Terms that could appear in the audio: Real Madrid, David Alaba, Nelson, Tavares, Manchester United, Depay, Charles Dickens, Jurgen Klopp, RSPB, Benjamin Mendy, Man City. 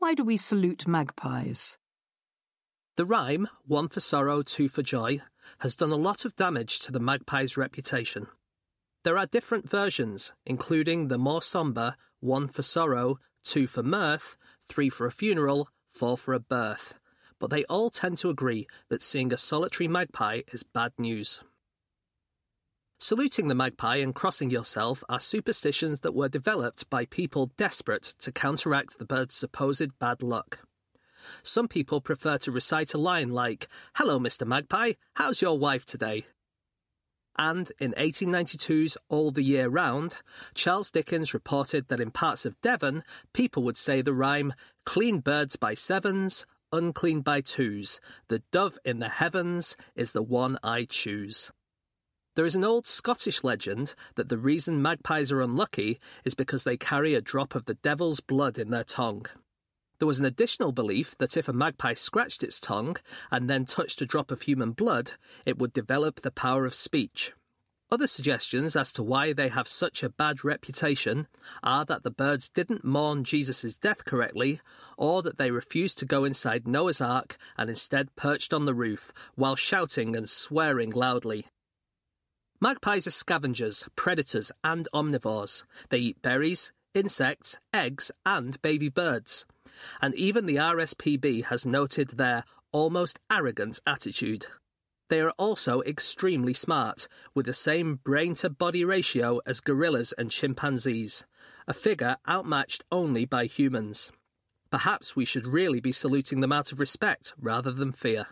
Why do we salute magpies? The rhyme, one for sorrow, two for joy, has done a lot of damage to the magpie's reputation. There are different versions, including the more sombre, one for sorrow, two for mirth, three for a funeral, four for a birth, but they all tend to agree that seeing a solitary magpie is bad news. Saluting the magpie and crossing yourself are superstitions that were developed by people desperate to counteract the bird's supposed bad luck. Some people prefer to recite a line like, "Hello, Mr. Magpie, how's your wife today?" And in 1892's All the Year Round, Charles Dickens reported that in parts of Devon, people would say the rhyme, "Clean birds by sevens, unclean by twos, the dove in the heavens is the one I choose." There is an old Scottish legend that the reason magpies are unlucky is because they carry a drop of the devil's blood in their tongue. There was an additional belief that if a magpie scratched its tongue and then touched a drop of human blood, it would develop the power of speech. Other suggestions as to why they have such a bad reputation are that the birds didn't mourn Jesus' death correctly, or that they refused to go inside Noah's Ark and instead perched on the roof while shouting and swearing loudly. Magpies are scavengers, predators, and omnivores. They eat berries, insects, eggs, and baby birds. And even the RSPB has noted their almost arrogant attitude. They are also extremely smart, with the same brain-to-body ratio as gorillas and chimpanzees, a figure outmatched only by humans. Perhaps we should really be saluting them out of respect rather than fear.